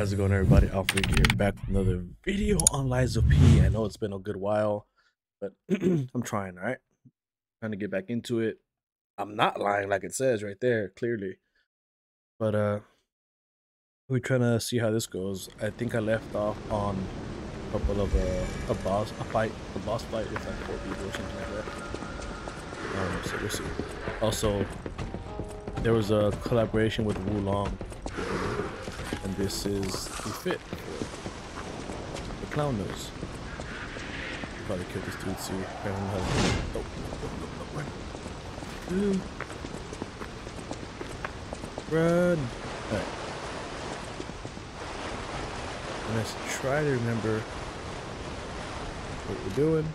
How's it going, everybody? Alfred here, back with another video on Lies of P. I know it's been a good while, but I'm trying, all right? Trying to get back into it. I'm not lying like it says right there, clearly. But we're trying to see how this goes. I think I left off on a couple of a boss fight with like 4 people or something like that. So we'll see. Also, there was a collaboration with Wu Long, and this is the fit. The clown nose. Probably kill this dude, see. I don't know how to do it. Oh, no, no, no, no. Run! Alright. Let's try to remember what we're doing.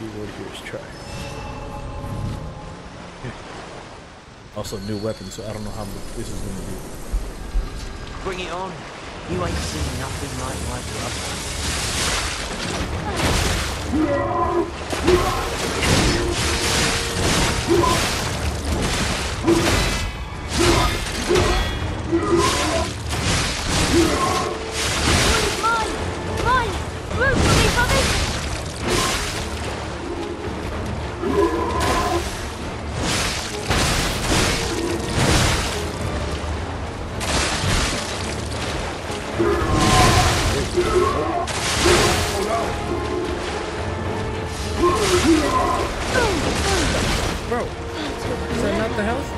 Keyword here is try. Also, new weapon, so I don't know how this is going to be. Bring it on. You ain't seen nothing like my brother. Mine! Mine! Room for me, brother! Bro, is that not the health?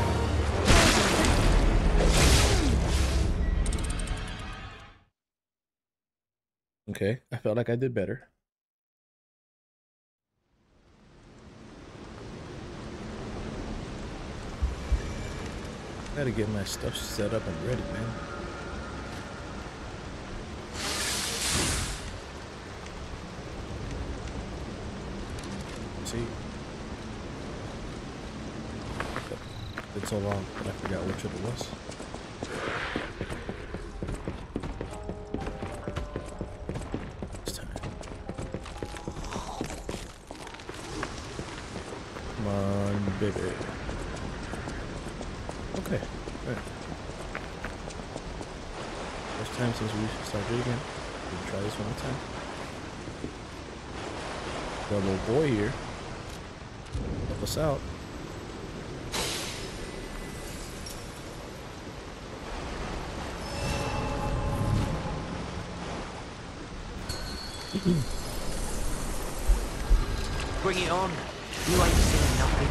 Okay, I felt like I did better. Gotta get my stuff set up and ready, man. See? It's so long, but I forgot which it was. This time. Come on, baby. Okay, alright. First time since we started again. We'll try this one more time. Got a little boy here. Help us out. Bring it on. You ain't seen nothing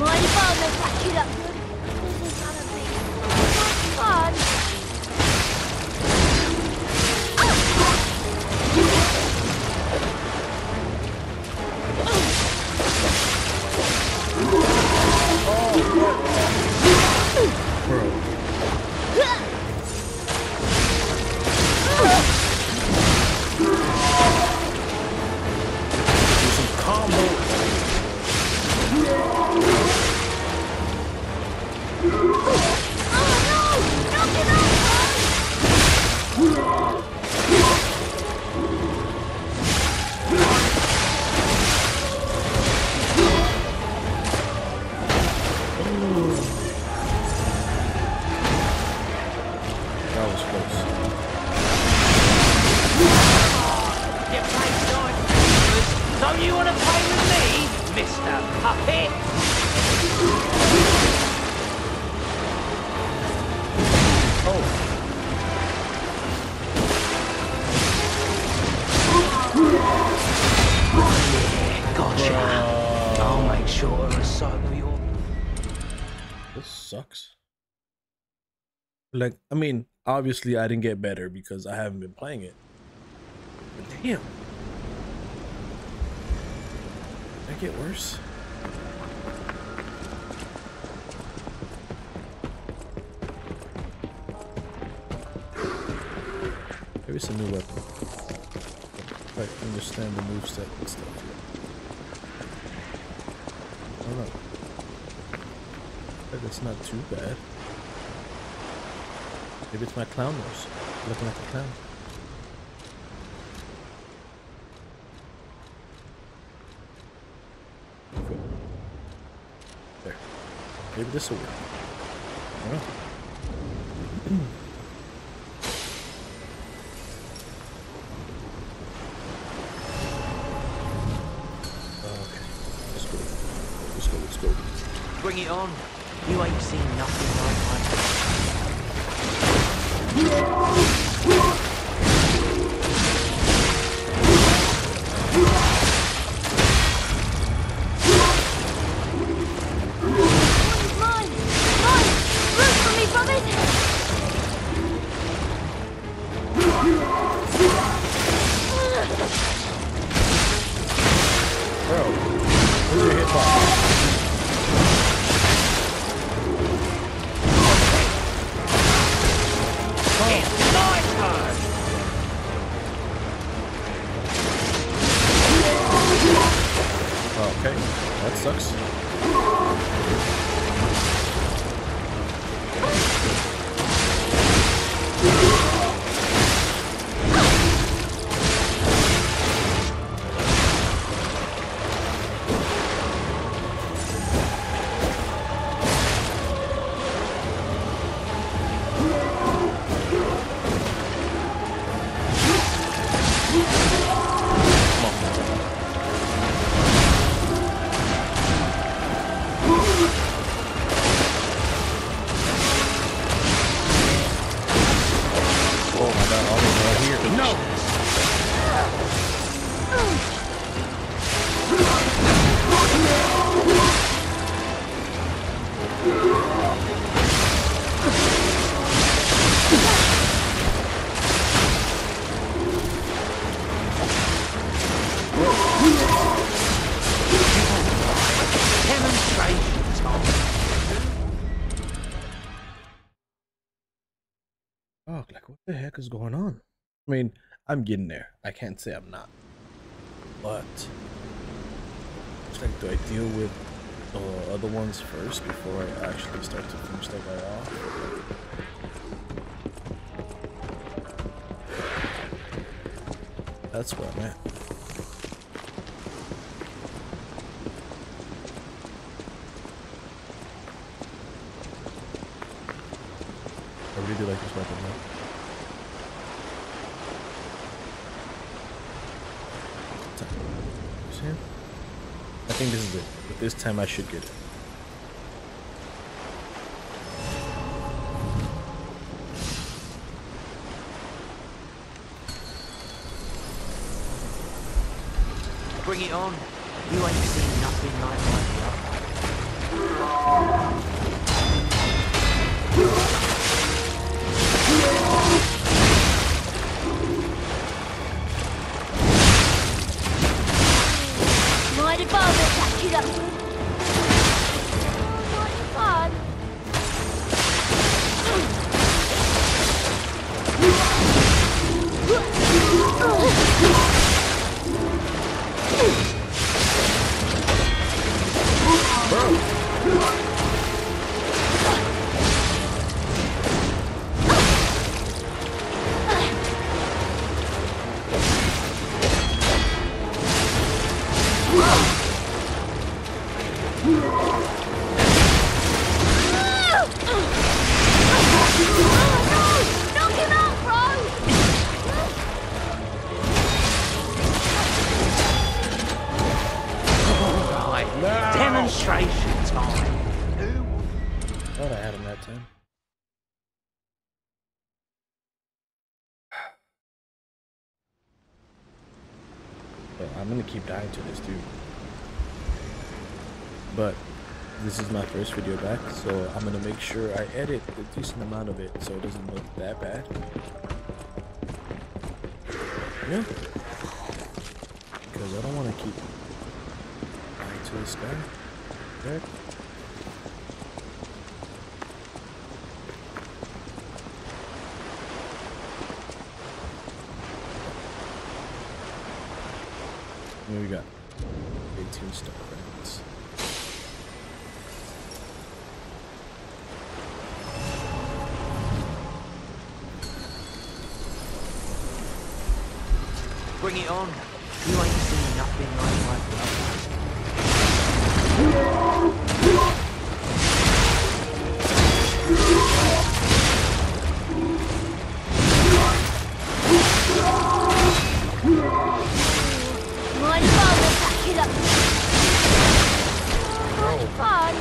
My father packed it up. Like, I mean, obviously I didn't get better because I haven't been playing it. But damn. Did I get worse? Maybe it's a new weapon. I understand the moveset and stuff. That's not too bad. Maybe it's my clown nose. Looking like a clown. There. Maybe this will work. I don't know. Bring it on. You ain't seen nothing like that. Is going on. I mean, I'm getting there. I can't say I'm not. But it's like, do I deal with the other ones first before I actually start to finish that guy off? That's what I'm at. I really do like this weapon though. I think this is it, but this time I should get it. Bring it on. You ain't seen nothing like that. Mighty Bob will catch you up. Mighty Bob. This is my first video back, so I'm gonna make sure I edit a decent amount of it so it doesn't look that bad. Yeah, because I don't want to keep lying to this guy. There. What do we got? 18 star credits. Bring it on. You ain't seen nothing like my father pack it up. Much fun.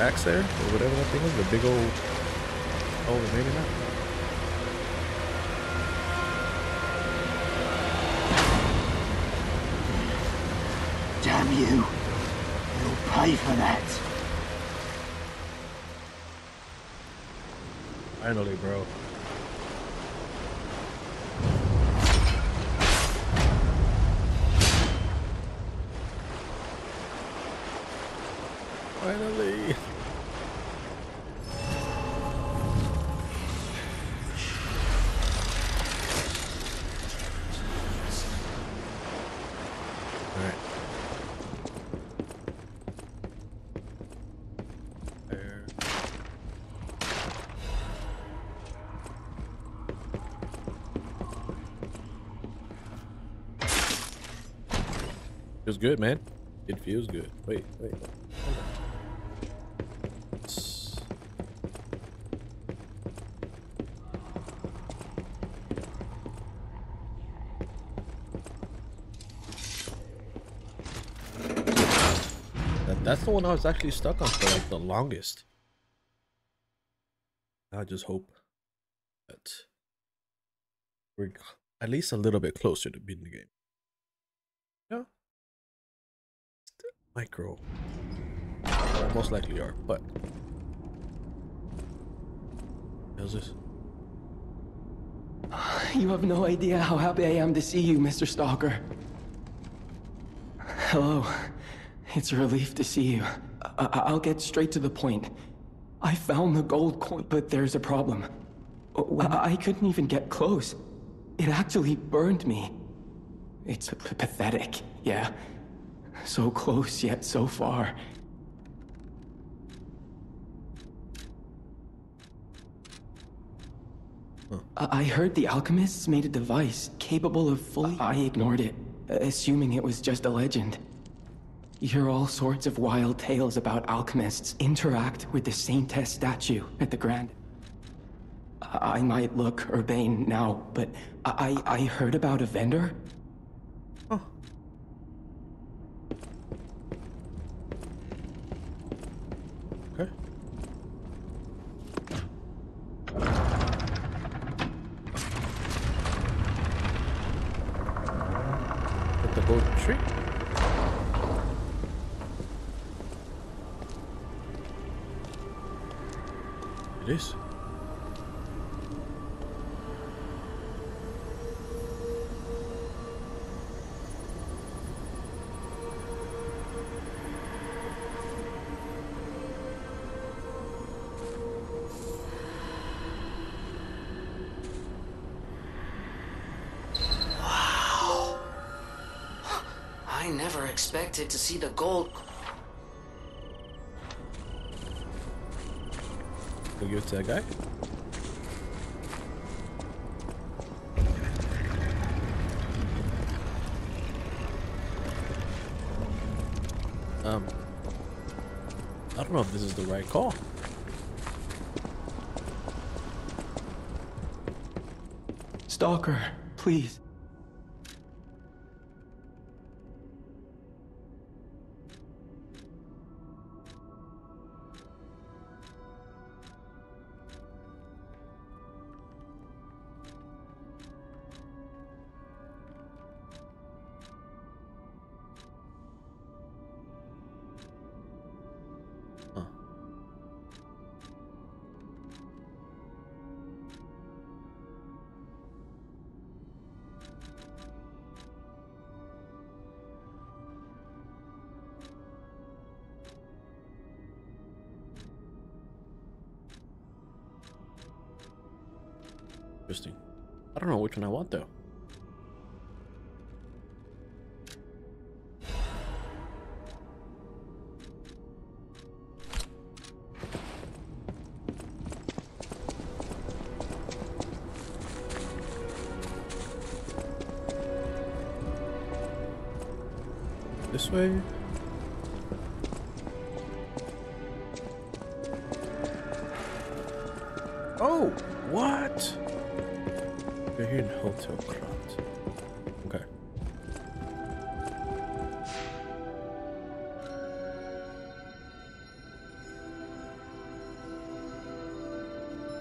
Axe there, or whatever that thing is, the big old... Oh, maybe not. Damn you! You'll pay for that! Finally, bro. Finally! Feels good, man. It feels good. Wait, wait. That's the one I was actually stuck on for like the longest. I just hope that we're at least a little bit closer to beating the game. Yeah. Still micro. Well, most likely are, but how's this? You have no idea how happy I am to see you, Mr. Stalker. Hello. It's a relief to see you. I'll get straight to the point. I found the gold coin, but there's a problem. I couldn't even get close. It actually burned me. It's pathetic, yeah. So close, yet so far. Huh. I heard the alchemists made a device capable of fully... I ignored it, assuming it was just a legend. You hear all sorts of wild tales about alchemists interact with the Saintess statue at the Grand. I might look urbane now, but I heard about a vendor. Oh. Okay. At the gold tree. It is. Wow. I never expected to see the gold. We'll give it to that guy. I don't know if this is the right call. Stalker, please. Interesting. I don't know which one I want though. This way. Oh, what? We're here in Hotel Crowd. Okay.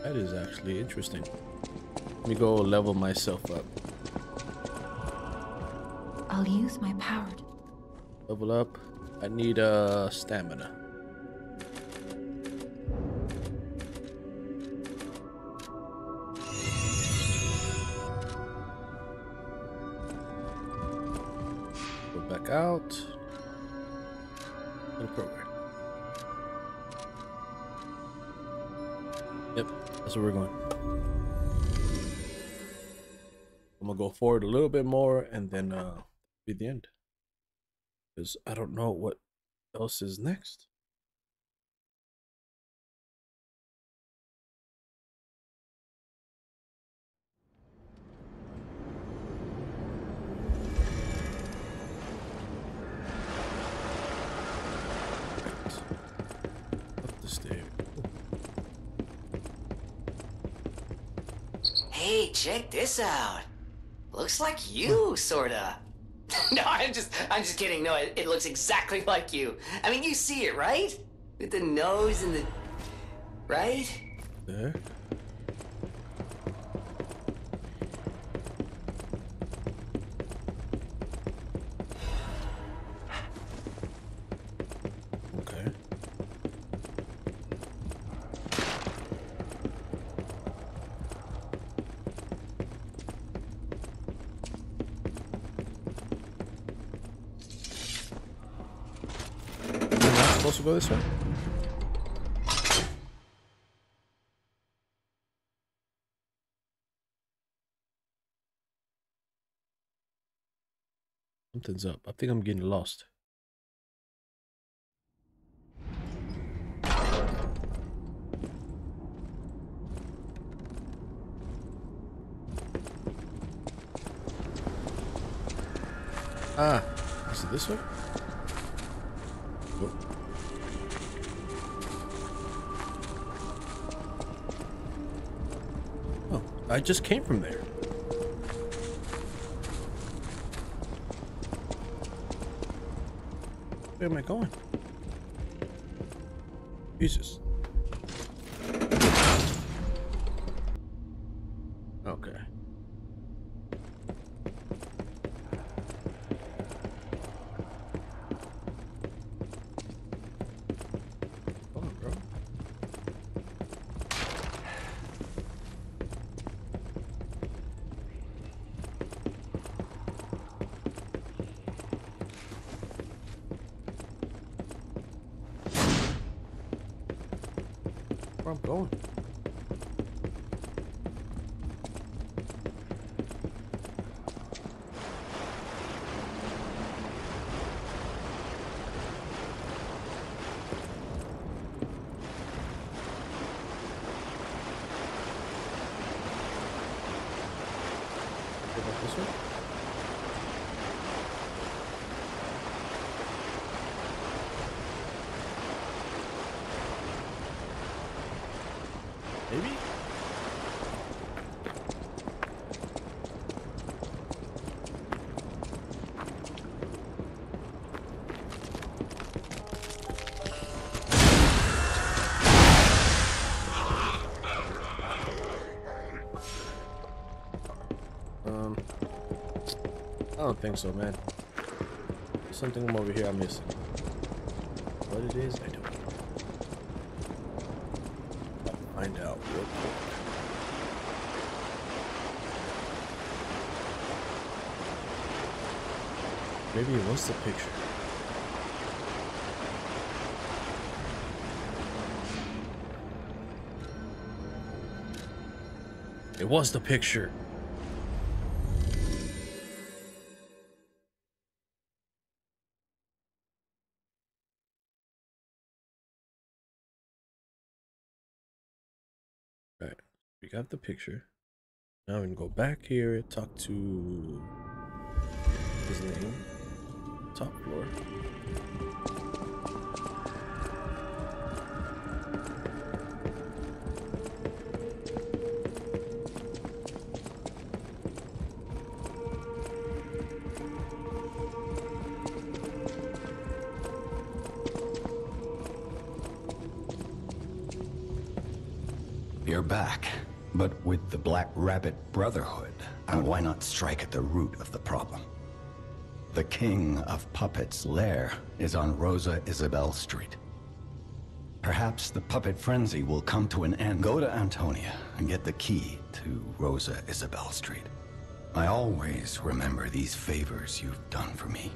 That is actually interesting. Let me go level myself up. I'll use my power. Level up. I need stamina. Out and program. Yep, that's where we're going. I'm gonna go forward a little bit more and then be the end, because I don't know what else is next. Hey, check this out. Looks like you, sorta. No, I'm just kidding. No, it looks exactly like you. I mean, you see it, right? With the nose and the... Right? There. supposed to go this way? Something's up. I think I'm getting lost. Ah, is it this way? Whoop. Oh, I just came from there. Where am I going? Jesus. Okay. Where I'm going. Go back this way. Maybe? I don't think so, man. There's something over here I'm missing. What it is, I don't know. Find out real quick. Maybe it was the picture. It was the picture. We got the picture. Now we can go back here, talk to his name. Top floor. You're back. But with the Black Rabbit Brotherhood, and why not strike at the root of the problem? The King of Puppets' lair is on Rosa Isabel Street. Perhaps the puppet frenzy will come to an end. Go to Antonia and get the key to Rosa Isabel Street. I always remember these favors you've done for me.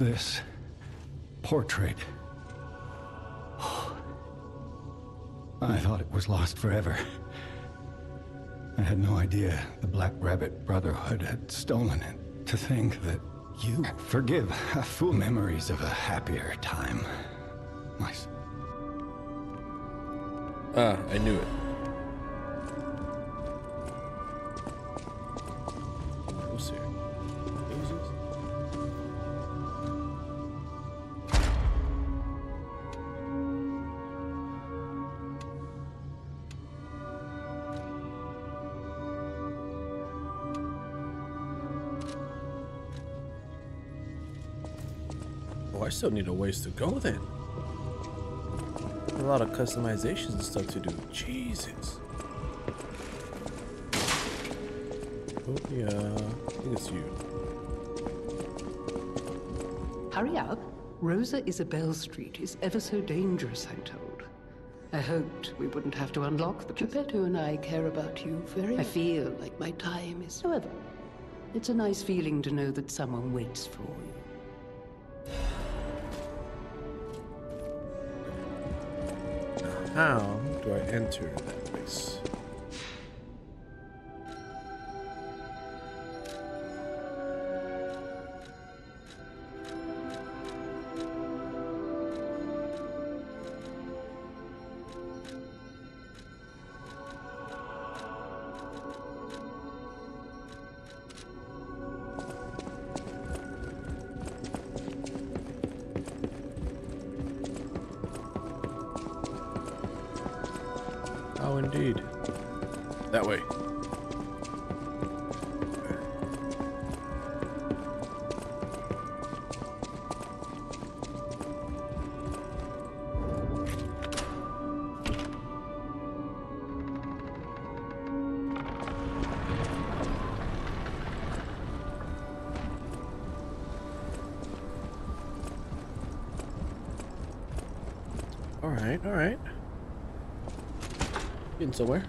This portrait. I thought it was lost forever. I had no idea the Black Rabbit Brotherhood had stolen it. To think that you forgive fool memories of a happier time. Nice. Ah, I knew it. What's here? I still need a ways to go then. A lot of customizations and stuff to do. Jesus. Oh yeah, I think it's you. Hurry up. Rosa Isabel Street is ever so dangerous, I'm told. I hoped we wouldn't have to unlock the place. Geppetto and I care about you very much. I feel like my time is over. It's a nice feeling to know that someone waits for you. How do I enter that place? Alright. Getting somewhere.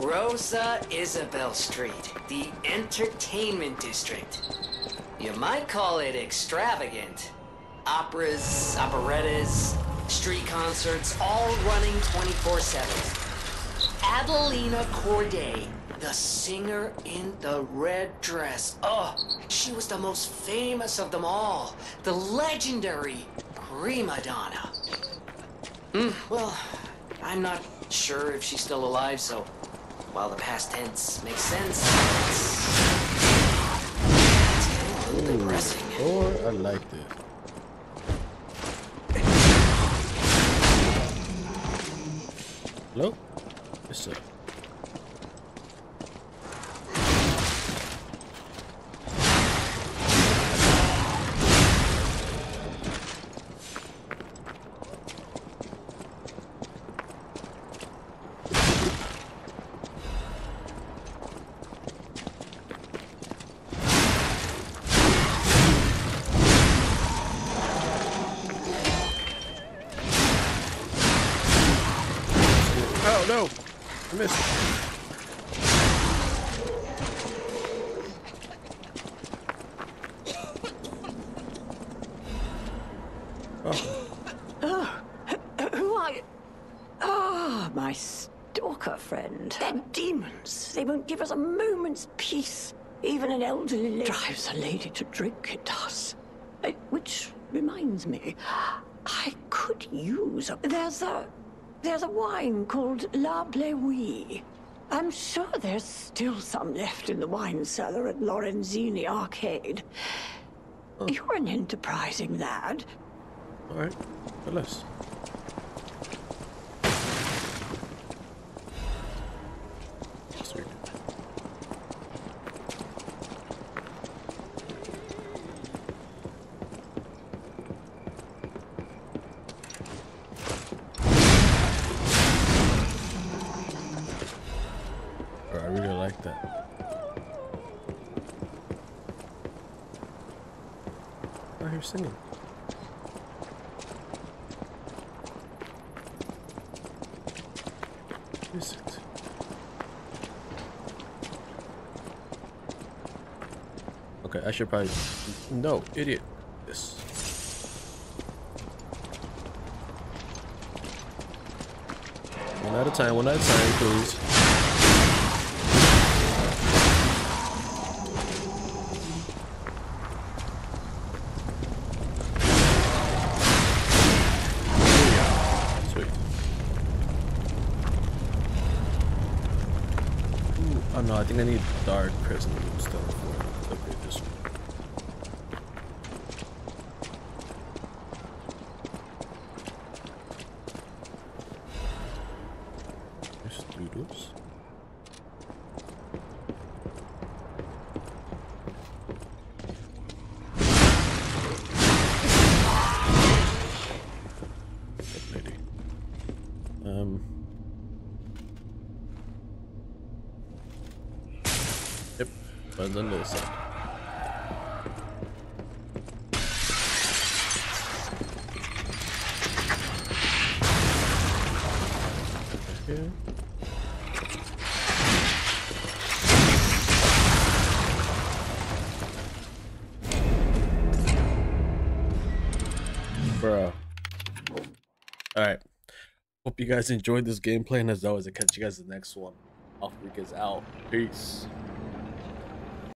Rosa Isabel Street, the entertainment district. You might call it extravagant. Operas, operettas, street concerts, all running 24/7. Adelina Corday, the singer in the red dress. Oh, she was the most famous of them all. The legendary prima donna. Well, I'm not sure if she's still alive, so... while the past tense makes sense, it's a little depressing. Or I liked it. Hello? Yes, sir. Give us a moment's peace. Even an elderly lady drives a lady to drink, it does. Which reminds me, I could use a... There's a wine called La Bleuie. I'm sure there's still some left in the wine cellar at Lorenzini Arcade. Oh. You're an enterprising lad. All right, Phyllis. Singing. What is it? Okay, I should probably... No, idiot. Yes. One at a time, please. No, I think I need dark prism stuff for upgrade this one. There's doodles. Weil dann los sein. Okay. Bro. Alright. Hope you guys enjoyed this gameplay, and as always, I'll catch you guys in the next one. Off week is out. Peace.